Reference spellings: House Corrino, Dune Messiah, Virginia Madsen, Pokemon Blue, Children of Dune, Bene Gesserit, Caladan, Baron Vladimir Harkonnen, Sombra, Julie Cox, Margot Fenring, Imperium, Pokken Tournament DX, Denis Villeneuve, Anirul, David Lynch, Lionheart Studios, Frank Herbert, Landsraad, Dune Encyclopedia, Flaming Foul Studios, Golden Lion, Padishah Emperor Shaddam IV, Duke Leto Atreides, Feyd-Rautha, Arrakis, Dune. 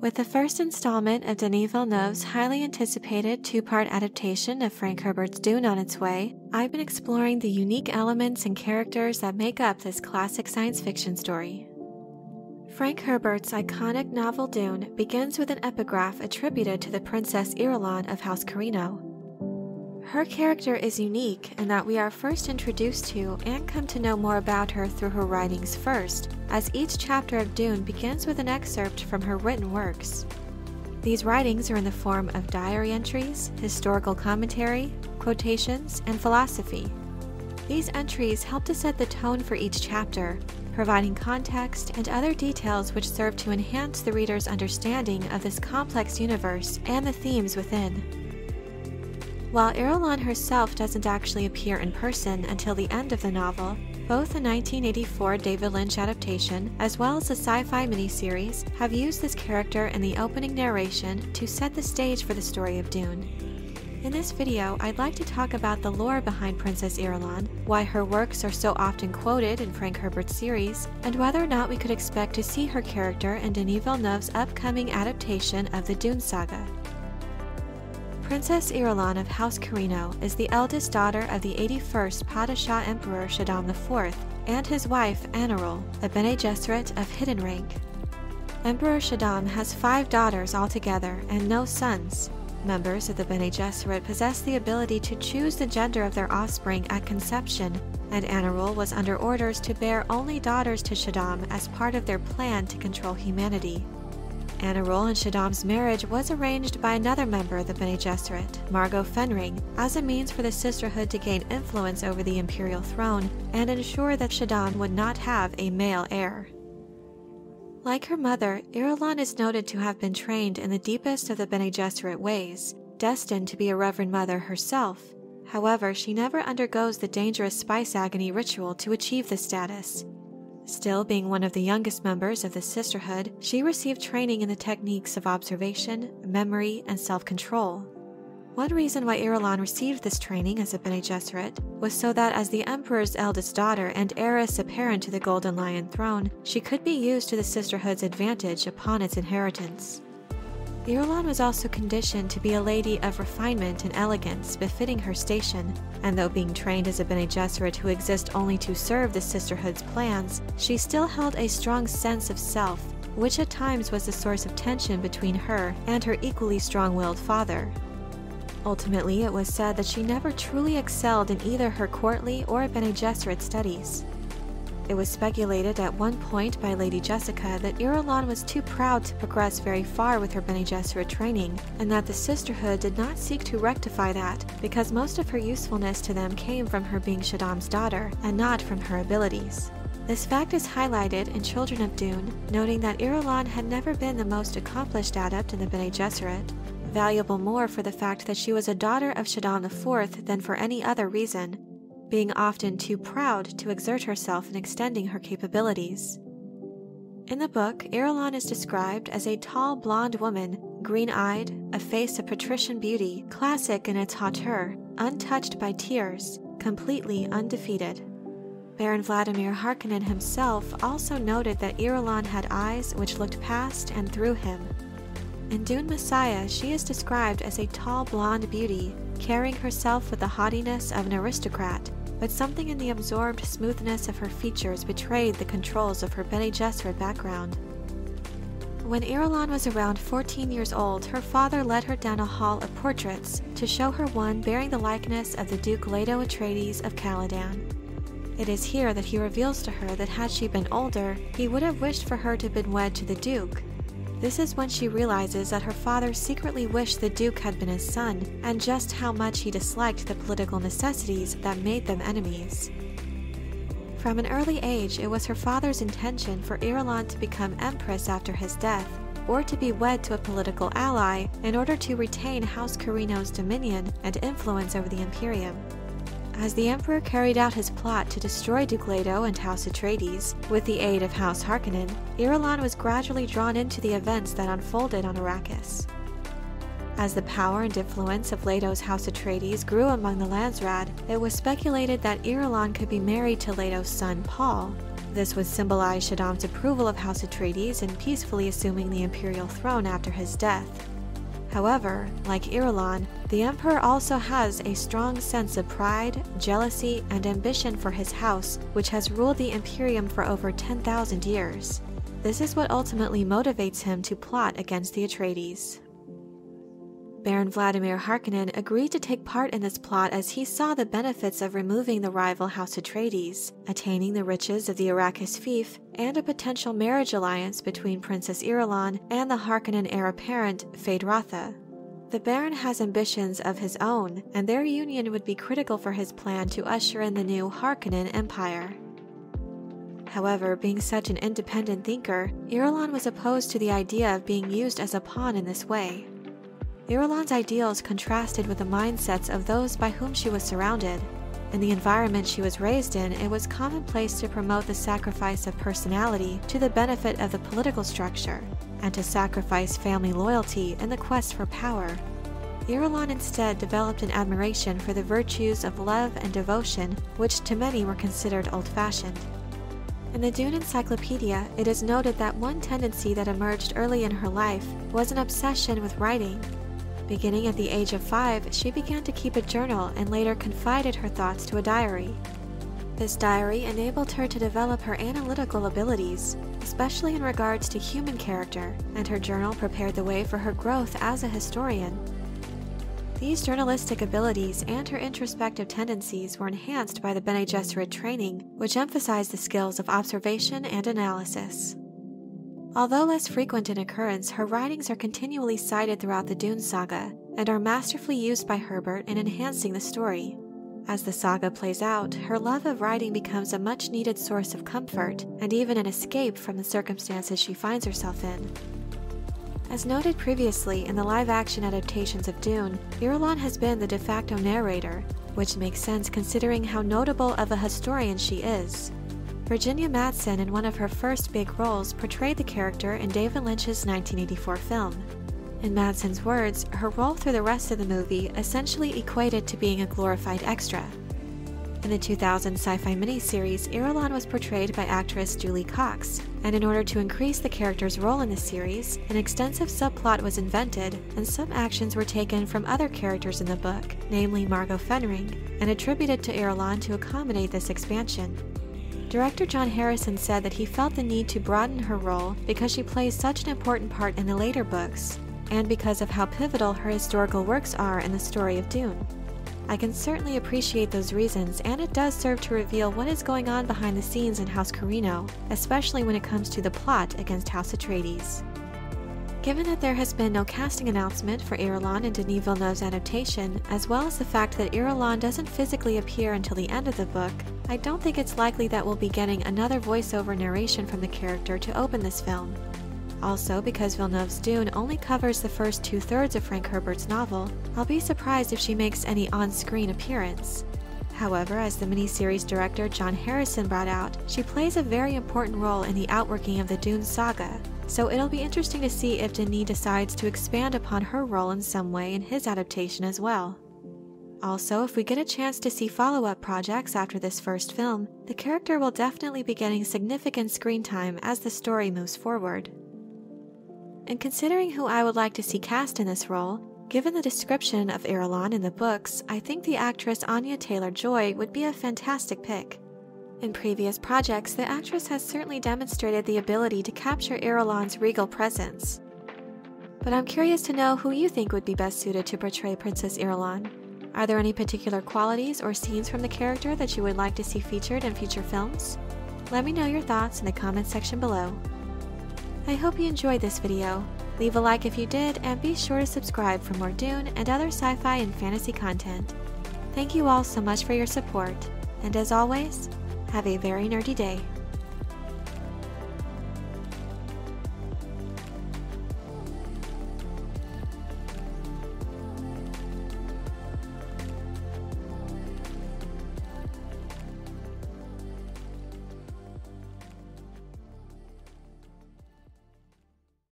With the first installment of Denis Villeneuve's highly anticipated two-part adaptation of Frank Herbert's Dune on its way, I've been exploring the unique elements and characters that make up this classic science fiction story. Frank Herbert's iconic novel Dune begins with an epigraph attributed to the Princess Irulan of House Corrino. Her character is unique in that we are first introduced to and come to know more about her through her writings first, as each chapter of Dune begins with an excerpt from her written works. These writings are in the form of diary entries, historical commentary, quotations, and philosophy. These entries help to set the tone for each chapter, providing context and other details which serve to enhance the reader's understanding of this complex universe and the themes within. While Irulan herself doesn't actually appear in person until the end of the novel, both the 1984 David Lynch adaptation as well as the sci-fi miniseries have used this character in the opening narration to set the stage for the story of Dune. In this video, I'd like to talk about the lore behind Princess Irulan, why her works are so often quoted in Frank Herbert's series, and whether or not we could expect to see her character in Denis Villeneuve's upcoming adaptation of the Dune saga. Princess Irulan of House Corrino is the eldest daughter of the 81st Padishah Emperor Shaddam IV and his wife Anirul, a Bene Gesserit of hidden rank. Emperor Shaddam has 5 daughters altogether and no sons. Members of the Bene Gesserit possess the ability to choose the gender of their offspring at conception, and Anirul was under orders to bear only daughters to Shaddam as part of their plan to control humanity. Anirul and Shaddam's marriage was arranged by another member of the Bene Gesserit, Margot Fenring, as a means for the sisterhood to gain influence over the imperial throne and ensure that Shaddam would not have a male heir. Like her mother, Irulan is noted to have been trained in the deepest of the Bene Gesserit ways, destined to be a reverend mother herself. However, she never undergoes the dangerous spice agony ritual to achieve this status. Still being one of the youngest members of the sisterhood, she received training in the techniques of observation, memory, and self-control. One reason why Irulan received this training as a Bene Gesserit was so that as the Emperor's eldest daughter and heiress apparent to the Golden Lion throne, she could be used to the sisterhood's advantage upon its inheritance. Irulan was also conditioned to be a lady of refinement and elegance befitting her station, and though being trained as a Bene Gesserit who exists only to serve the sisterhood's plans, she still held a strong sense of self, which at times was the source of tension between her and her equally strong-willed father. Ultimately, it was said that she never truly excelled in either her courtly or Bene Gesserit studies. It was speculated at one point by Lady Jessica that Irulan was too proud to progress very far with her Bene Gesserit training, and that the sisterhood did not seek to rectify that because most of her usefulness to them came from her being Shaddam's daughter and not from her abilities. This fact is highlighted in Children of Dune, noting that Irulan had never been the most accomplished adept in the Bene Gesserit, valuable more for the fact that she was a daughter of Shaddam IV than for any other reason, being often too proud to exert herself in extending her capabilities. In the book, Irulan is described as a tall blonde woman, green-eyed, a face of patrician beauty, classic in its hauteur, untouched by tears, completely undefeated. Baron Vladimir Harkonnen himself also noted that Irulan had eyes which looked past and through him. In Dune Messiah, she is described as a tall blonde beauty, carrying herself with the haughtiness of an aristocrat, but something in the absorbed smoothness of her features betrayed the controls of her Bene Gesserit background. When Irulan was around 14 years old, her father led her down a hall of portraits to show her one bearing the likeness of the Duke Leto Atreides of Caladan. It is here that he reveals to her that had she been older, he would have wished for her to have been wed to the Duke. This is when she realizes that her father secretly wished the Duke had been his son, and just how much he disliked the political necessities that made them enemies. From an early age, it was her father's intention for Irulan to become empress after his death, or to be wed to a political ally in order to retain House Corrino's dominion and influence over the Imperium. As the Emperor carried out his plot to destroy Duke Leto and House Atreides, with the aid of House Harkonnen, Irulan was gradually drawn into the events that unfolded on Arrakis. As the power and influence of Leto's House Atreides grew among the Landsraad, it was speculated that Irulan could be married to Leto's son Paul. This would symbolize Shaddam's approval of House Atreides and peacefully assuming the imperial throne after his death. However, like Irulan, the Emperor also has a strong sense of pride, jealousy, and ambition for his house, which has ruled the Imperium for over 10,000 years. This is what ultimately motivates him to plot against the Atreides. Baron Vladimir Harkonnen agreed to take part in this plot as he saw the benefits of removing the rival House Atreides, attaining the riches of the Arrakis fief, and a potential marriage alliance between Princess Irulan and the Harkonnen heir apparent, Feyd-Rautha. The Baron has ambitions of his own, and their union would be critical for his plan to usher in the new Harkonnen Empire. However, being such an independent thinker, Irulan was opposed to the idea of being used as a pawn in this way. Irulan's ideals contrasted with the mindsets of those by whom she was surrounded. In the environment she was raised in, it was commonplace to promote the sacrifice of personality to the benefit of the political structure, and to sacrifice family loyalty in the quest for power. Irulan instead developed an admiration for the virtues of love and devotion, which to many were considered old-fashioned. In the Dune Encyclopedia, it is noted that one tendency that emerged early in her life was an obsession with writing. Beginning at the age of 5, she began to keep a journal and later confided her thoughts to a diary. This diary enabled her to develop her analytical abilities, especially in regards to human character, and her journal prepared the way for her growth as a historian. These journalistic abilities and her introspective tendencies were enhanced by the Bene Gesserit training, which emphasized the skills of observation and analysis. Although less frequent in occurrence, her writings are continually cited throughout the Dune saga, and are masterfully used by Herbert in enhancing the story. As the saga plays out, her love of writing becomes a much-needed source of comfort, and even an escape from the circumstances she finds herself in. As noted previously in the live-action adaptations of Dune, Irulan has been the de facto narrator, which makes sense considering how notable of a historian she is. Virginia Madsen, in one of her first big roles, portrayed the character in David Lynch's 1984 film. In Madsen's words, her role through the rest of the movie essentially equated to being a glorified extra. In the 2000 sci-fi miniseries, Irulan was portrayed by actress Julie Cox, and in order to increase the character's role in the series, an extensive subplot was invented, and some actions were taken from other characters in the book, namely Margot Fenring, and attributed to Irulan to accommodate this expansion. Director John Harrison said that he felt the need to broaden her role because she plays such an important part in the later books, and because of how pivotal her historical works are in the story of Dune. I can certainly appreciate those reasons, and it does serve to reveal what is going on behind the scenes in House Corrino, especially when it comes to the plot against House Atreides. Given that there has been no casting announcement for Irulan in Denis Villeneuve's adaptation, as well as the fact that Irulan doesn't physically appear until the end of the book, I don't think it's likely that we'll be getting another voiceover narration from the character to open this film. Also, because Villeneuve's Dune only covers the first two-thirds of Frank Herbert's novel, I'll be surprised if she makes any on-screen appearance. However, as the miniseries director John Harrison brought out, she plays a very important role in the outworking of the Dune saga, so it'll be interesting to see if Denis decides to expand upon her role in some way in his adaptation as well. Also, if we get a chance to see follow-up projects after this first film, the character will definitely be getting significant screen time as the story moves forward. And considering who I would like to see cast in this role, given the description of Irulan in the books, I think the actress Anya Taylor-Joy would be a fantastic pick. In previous projects, the actress has certainly demonstrated the ability to capture Irulan's regal presence. But I'm curious to know who you think would be best suited to portray Princess Irulan. Are there any particular qualities or scenes from the character that you would like to see featured in future films? Let me know your thoughts in the comments section below. I hope you enjoyed this video. Leave a like if you did, and be sure to subscribe for more Dune and other sci-fi and fantasy content. Thank you all so much for your support, and as always, have a very nerdy day.